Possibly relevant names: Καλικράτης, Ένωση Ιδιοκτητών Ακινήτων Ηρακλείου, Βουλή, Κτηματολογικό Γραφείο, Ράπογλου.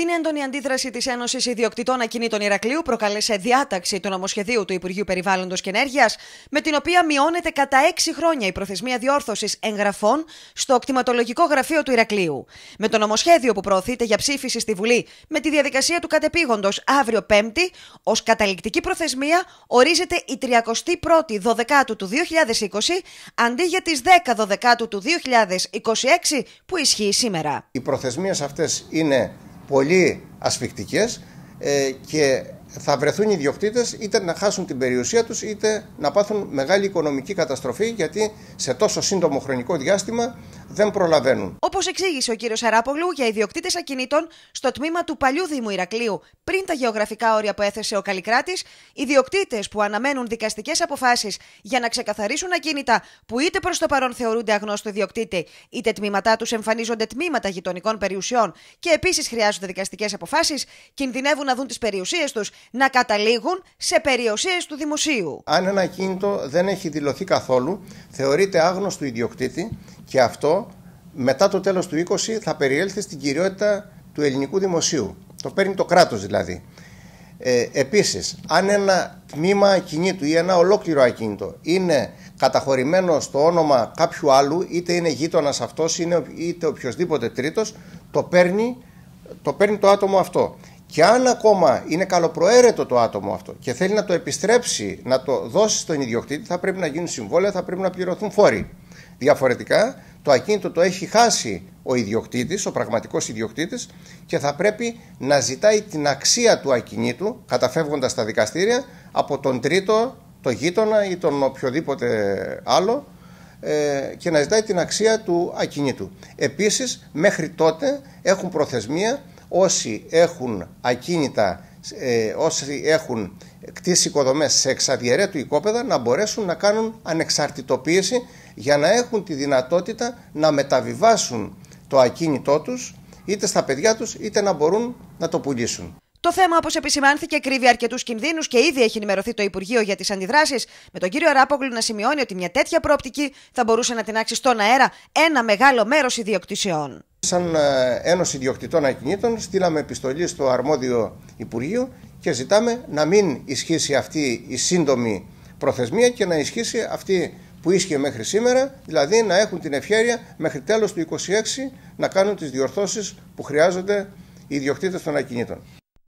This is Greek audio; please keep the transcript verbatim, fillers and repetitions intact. Την έντονη αντίδραση της Ένωσης Ιδιοκτητών Ακινήτων Ηρακλείου προκάλεσε διάταξη του νομοσχεδίου του Υπουργείου Περιβάλλοντος και Ενέργειας, με την οποία μειώνεται κατά έξι χρόνια η προθεσμία διόρθωσης εγγραφών στο Κτηματολογικό Γραφείο του Ηρακλείου. Με το νομοσχέδιο που προωθείται για ψήφιση στη Βουλή με τη διαδικασία του κατεπήγοντος αύριο Πέμπτη, ως καταληκτική προθεσμία ορίζεται η τριάντα και πρώτη Δωδεκάτου του δύο χιλιάδες είκοσι αντί για τις δέκα Δωδεκάτου του δύο χιλιάδες είκοσι έξι που ισχύει σήμερα. Οι προθεσμίες αυτές είναι πολύ ασφικτικές ε, και θα βρεθούν οι ιδιοκτήτες είτε να χάσουν την περιουσία τους είτε να πάθουν μεγάλη οικονομική καταστροφή, γιατί σε τόσο σύντομο χρονικό διάστημα δεν προλαβαίνουν. Όπως εξήγησε ο κύριος Ράπογλου, για ιδιοκτήτες ακινήτων στο τμήμα του παλιού Δήμου Ηρακλείου, πριν τα γεωγραφικά όρια που έθεσε ο Καλικράτης, ιδιοκτήτες που αναμένουν δικαστικές αποφάσεις για να ξεκαθαρίσουν ακίνητα που είτε προς το παρόν θεωρούνται αγνώστο ιδιοκτήτη, είτε τμήματά τους εμφανίζονται τμήματα γειτονικών περιουσιών και επίσης χρειάζονται δικαστικές αποφάσεις, κινδυνεύουν να δουν τις περιουσίες τους να καταλήγουν σε περιουσίες του δημοσίου. Αν ένα ακίνητο δεν έχει δηλωθεί καθόλου, θεωρείται άγνωστο ιδιοκτήτη και αυτό μετά το τέλος του είκοσι θα περιέλθει στην κυριότητα του ελληνικού δημοσίου. Το παίρνει το κράτος δηλαδή. Ε, επίσης, αν ένα τμήμα ακινήτου ή ένα ολόκληρο ακίνητο είναι καταχωρημένο στο όνομα κάποιου άλλου, είτε είναι γείτονας αυτός είτε οποιοδήποτε τρίτος, το παίρνει, το παίρνει το άτομο αυτό. Και αν ακόμα είναι καλοπροαίρετο το άτομο αυτό και θέλει να το επιστρέψει, να το δώσει στον ιδιοκτήτη, θα πρέπει να γίνουν συμβόλαια, θα πρέπει να πληρωθούν φόροι. Διαφορετικά, το ακίνητο το έχει χάσει ο ιδιοκτήτης, ο πραγματικός ιδιοκτήτης, και θα πρέπει να ζητάει την αξία του ακινήτου, καταφεύγοντας στα δικαστήρια, από τον τρίτο, τον γείτονα ή τον οποιοδήποτε άλλο, και να ζητάει την αξία του ακινήτου. Επίσης, μέχρι τότε έχουν προθεσμία όσοι έχουν ακίνητα, ε, όσοι έχουν κτίσει οικοδομές σε εξαδιαιρέτου οικόπεδα, να μπορέσουν να κάνουν ανεξαρτητοποίηση για να έχουν τη δυνατότητα να μεταβιβάσουν το ακίνητό τους είτε στα παιδιά τους είτε να μπορούν να το πουλήσουν. Το θέμα, όπως επισημάνθηκε, κρύβει αρκετούς κινδύνους και ήδη έχει ενημερωθεί το Υπουργείο για τις αντιδράσεις, με τον κύριο Ράπογλου να σημειώνει ότι μια τέτοια προοπτική θα μπορούσε να τινάξει στον αέρα ένα μεγάλο μέρος ιδιοκτησιών. Σαν Ένωση Ιδιοκτητών Ακινήτων στείλαμε επιστολή στο αρμόδιο Υπουργείο και ζητάμε να μην ισχύσει αυτή η σύντομη προθεσμία και να ισχύσει αυτή που ίσχυε μέχρι σήμερα, δηλαδή να έχουν την ευχέρεια μέχρι τέλος του είκοσι έξι να κάνουν τις διορθώσεις που χρειάζονται οι ιδιοκτήτες των ακινήτων.